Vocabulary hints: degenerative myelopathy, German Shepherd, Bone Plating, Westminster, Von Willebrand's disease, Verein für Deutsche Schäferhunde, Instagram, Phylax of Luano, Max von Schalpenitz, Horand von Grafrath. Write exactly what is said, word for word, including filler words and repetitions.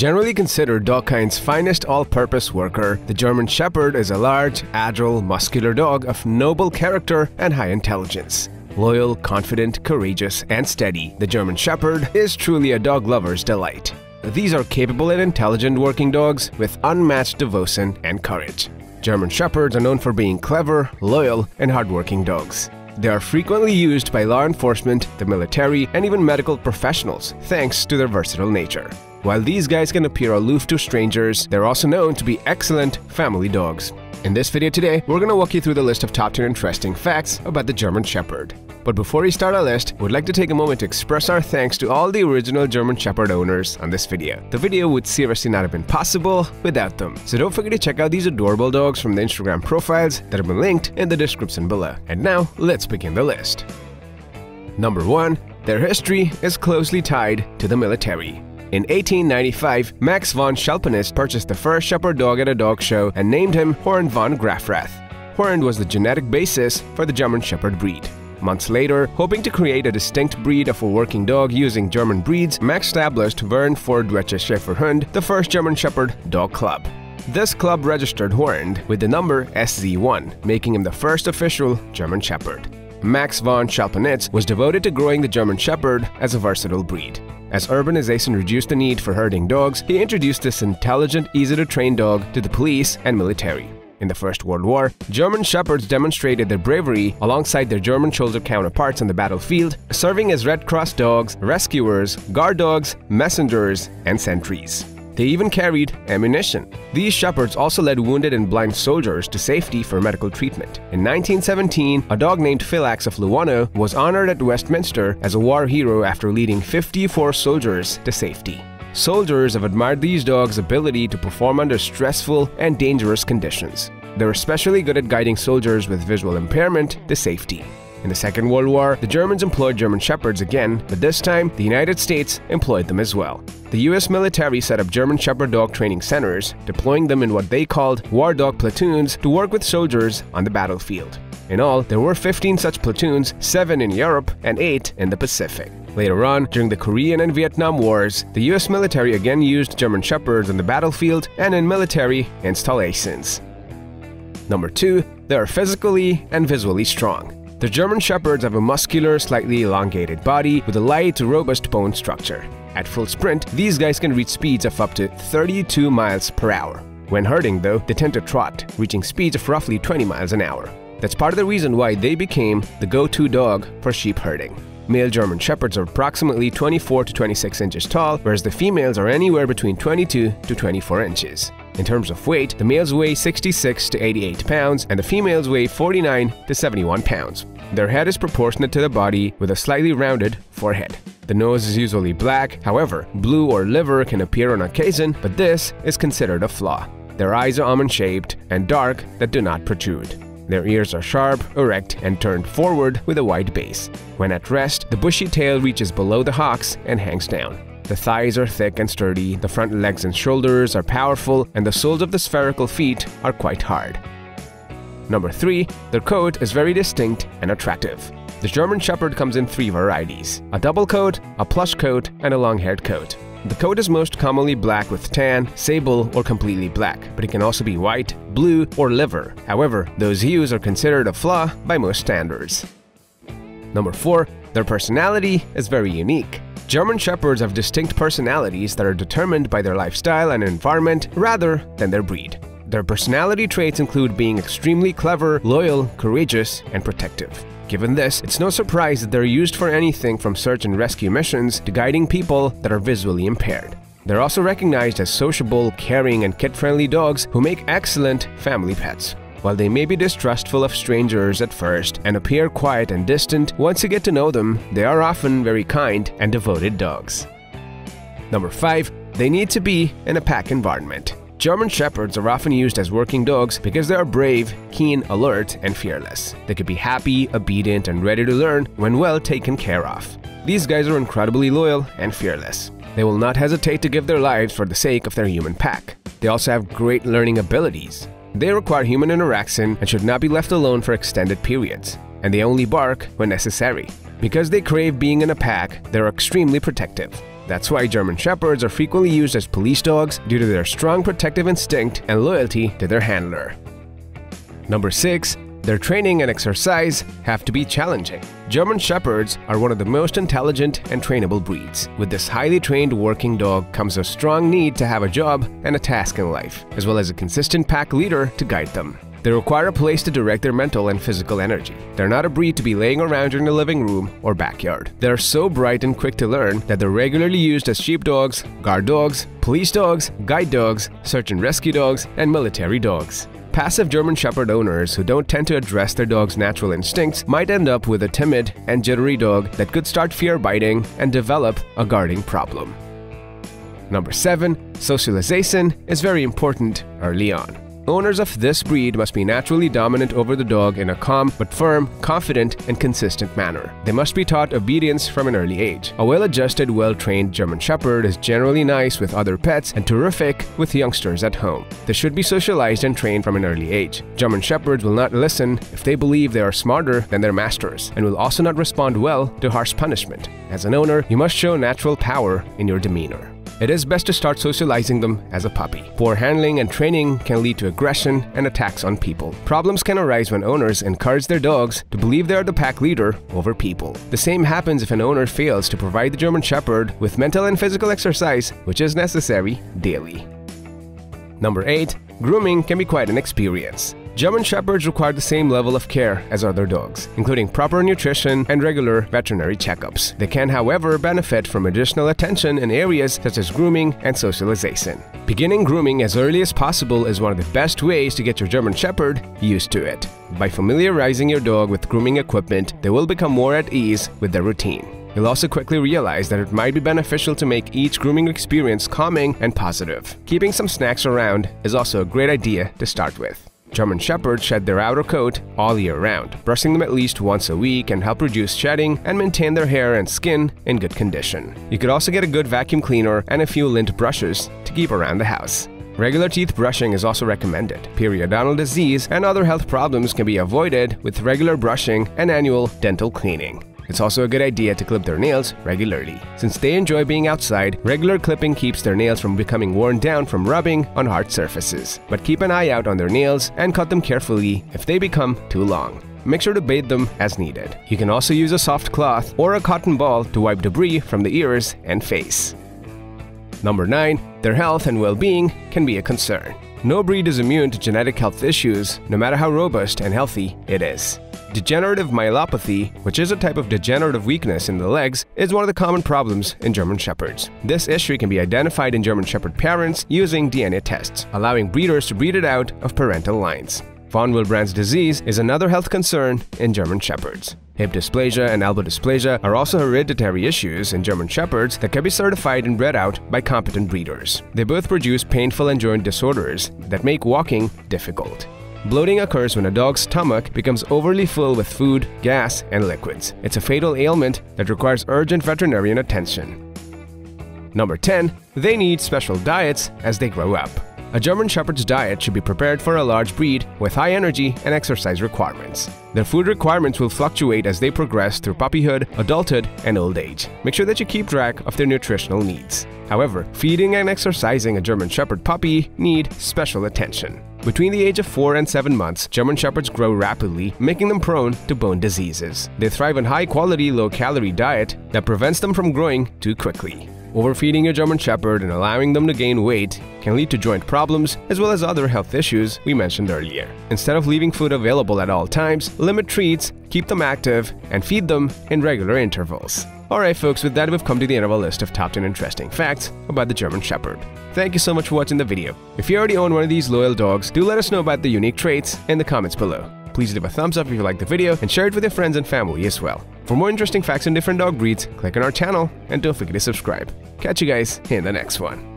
Generally considered Dogkind's finest all-purpose worker, the German Shepherd is a large, agile, muscular dog of noble character and high intelligence. Loyal, confident, courageous, and steady, the German Shepherd is truly a dog lover's delight. These are capable and intelligent working dogs with unmatched devotion and courage. German Shepherds are known for being clever, loyal, and hardworking dogs. They are frequently used by law enforcement, the military, and even medical professionals, thanks to their versatile nature. While these guys can appear aloof to strangers, they're also known to be excellent family dogs. In this video today, we're going to walk you through the list of top ten interesting facts about the German Shepherd. But before we start our list, we'd like to take a moment to express our thanks to all the original German Shepherd owners on this video. The video would seriously not have been possible without them. So don't forget to check out these adorable dogs from the Instagram profiles that have been linked in the description below. And now, let's begin the list. Number one. Their history is closely tied to the military. In eighteen ninety-five, Max von Schalpenitz purchased the first shepherd dog at a dog show and named him Horand von Grafrath. Horand was the genetic basis for the German Shepherd breed. Months later, hoping to create a distinct breed of a working dog using German breeds, Max established Verein für Deutsche Schäferhunde, the first German Shepherd dog club. This club registered Horand with the number S Z one, making him the first official German Shepherd. Max von Schalpenitz was devoted to growing the German Shepherd as a versatile breed. As urbanization reduced the need for herding dogs, he introduced this intelligent, easy-to-train dog to the police and military. In the First World War, German Shepherds demonstrated their bravery alongside their German soldier counterparts on the battlefield, serving as Red Cross dogs, rescuers, guard dogs, messengers, and sentries. They even carried ammunition. These shepherds also led wounded and blind soldiers to safety for medical treatment. In nineteen seventeen, a dog named Phylax of Luano was honored at Westminster as a war hero after leading fifty-four soldiers to safety. Soldiers have admired these dogs' ability to perform under stressful and dangerous conditions. They're especially good at guiding soldiers with visual impairment to safety. In the Second World War, the Germans employed German Shepherds again, but this time, the United States employed them as well. The U S military set up German Shepherd dog training centers, deploying them in what they called war dog platoons to work with soldiers on the battlefield. In all, there were fifteen such platoons, seven in Europe and eight in the Pacific. Later on, during the Korean and Vietnam Wars, the U S military again used German Shepherds on the battlefield and in military installations. Number two. They are physically and visually strong. The German Shepherds have a muscular, slightly elongated body with a light, robust bone structure. At full sprint, these guys can reach speeds of up to thirty-two miles per hour. When herding, though, they tend to trot, reaching speeds of roughly twenty miles an hour. That's part of the reason why they became the go-to dog for sheep herding. Male German Shepherds are approximately twenty-four to twenty-six inches tall, whereas the females are anywhere between twenty-two to twenty-four inches. In terms of weight, the males weigh sixty-six to eighty-eight pounds and the females weigh forty-nine to seventy-one pounds. Their head is proportionate to the body with a slightly rounded forehead. The nose is usually black, however, blue or liver can appear on occasion, but this is considered a flaw. Their eyes are almond-shaped and dark that do not protrude. Their ears are sharp, erect, and turned forward with a wide base. When at rest, the bushy tail reaches below the hocks and hangs down. The thighs are thick and sturdy, the front legs and shoulders are powerful, and the soles of the spherical feet are quite hard. Number three. Their coat is very distinct and attractive. The German Shepherd comes in three varieties: a double coat, a plush coat, and a long-haired coat. The coat is most commonly black with tan, sable, or completely black, but it can also be white, blue, or liver. However, those hues are considered a flaw by most standards. Number four. Their personality is very unique. German Shepherds have distinct personalities that are determined by their lifestyle and environment rather than their breed. Their personality traits include being extremely clever, loyal, courageous, and protective. Given this, it's no surprise that they're used for anything from search and rescue missions to guiding people that are visually impaired. They're also recognized as sociable, caring, and kid-friendly dogs who make excellent family pets. While they may be distrustful of strangers at first and appear quiet and distant, once you get to know them, they are often very kind and devoted dogs. Number five. They need to be in a pack environment. German Shepherds are often used as working dogs because they are brave, keen, alert, and fearless. They could be happy, obedient, and ready to learn when well taken care of. These guys are incredibly loyal and fearless. They will not hesitate to give their lives for the sake of their human pack. They also have great learning abilities. They require human interaction and should not be left alone for extended periods, and they only bark when necessary. Because they crave being in a pack, they are extremely protective. That's why German Shepherds are frequently used as police dogs due to their strong protective instinct and loyalty to their handler. Number six. Their training and exercise have to be challenging. German Shepherds are one of the most intelligent and trainable breeds. With this highly trained working dog comes a strong need to have a job and a task in life, as well as a consistent pack leader to guide them. They require a place to direct their mental and physical energy. They're not a breed to be laying around in the living room or backyard. They're so bright and quick to learn that they're regularly used as sheepdogs, guard dogs, police dogs, guide dogs, search and rescue dogs, and military dogs. Passive German Shepherd owners who don't tend to address their dog's natural instincts might end up with a timid and jittery dog that could start fear-biting and develop a guarding problem. Number seven. Socialization is very important early on. Owners of this breed must be naturally dominant over the dog in a calm but firm, confident, and consistent manner. They must be taught obedience from an early age. A well-adjusted, well-trained German Shepherd is generally nice with other pets and terrific with youngsters at home. They should be socialized and trained from an early age. German Shepherds will not listen if they believe they are smarter than their masters and will also not respond well to harsh punishment. As an owner, you must show natural power in your demeanor. It is best to start socializing them as a puppy. Poor handling and training can lead to aggression and attacks on people. Problems can arise when owners encourage their dogs to believe they are the pack leader over people. The same happens if an owner fails to provide the German Shepherd with mental and physical exercise, which is necessary daily. Number eight. Grooming can be quite an experience. German Shepherds require the same level of care as other dogs, including proper nutrition and regular veterinary checkups. They can, however, benefit from additional attention in areas such as grooming and socialization. Beginning grooming as early as possible is one of the best ways to get your German Shepherd used to it. By familiarizing your dog with grooming equipment, they will become more at ease with their routine. You'll also quickly realize that it might be beneficial to make each grooming experience calming and positive. Keeping some snacks around is also a great idea to start with. German Shepherds shed their outer coat all year round. Brushing them at least once a week can help reduce shedding and maintain their hair and skin in good condition. You could also get a good vacuum cleaner and a few lint brushes to keep around the house. Regular teeth brushing is also recommended. Periodontal disease and other health problems can be avoided with regular brushing and annual dental cleaning. It's also a good idea to clip their nails regularly. Since they enjoy being outside, regular clipping keeps their nails from becoming worn down from rubbing on hard surfaces. But keep an eye out on their nails and cut them carefully if they become too long. Make sure to bathe them as needed. You can also use a soft cloth or a cotton ball to wipe debris from the ears and face. Number nine. Their health and well-being can be a concern. No breed is immune to genetic health issues, no matter how robust and healthy it is. Degenerative myelopathy, which is a type of degenerative weakness in the legs, is one of the common problems in German Shepherds. This issue can be identified in German Shepherd parents using D N A tests, allowing breeders to breed it out of parental lines. Von Willebrand's disease is another health concern in German Shepherds. Hip dysplasia and elbow dysplasia are also hereditary issues in German Shepherds that can be certified and bred out by competent breeders. They both produce painful and joint disorders that make walking difficult. Bloating occurs when a dog's stomach becomes overly full with food, gas, and liquids. It's a fatal ailment that requires urgent veterinarian attention. Number ten. They need special diets as they grow up. A German Shepherd's diet should be prepared for a large breed with high energy and exercise requirements. Their food requirements will fluctuate as they progress through puppyhood, adulthood, and old age. Make sure that you keep track of their nutritional needs. However, feeding and exercising a German Shepherd puppy need special attention. Between the age of four and seven months, German Shepherds grow rapidly, making them prone to bone diseases. They thrive on high-quality, low-calorie diet that prevents them from growing too quickly. Overfeeding your German Shepherd and allowing them to gain weight can lead to joint problems as well as other health issues we mentioned earlier. Instead of leaving food available at all times, limit treats, keep them active, and feed them in regular intervals. Alright folks, with that we've come to the end of our list of top ten interesting facts about the German Shepherd. Thank you so much for watching the video. If you already own one of these loyal dogs, do let us know about the unique traits in the comments below. Please leave a thumbs up if you liked the video and share it with your friends and family as well. For more interesting facts on different dog breeds, click on our channel and don't forget to subscribe. Catch you guys in the next one.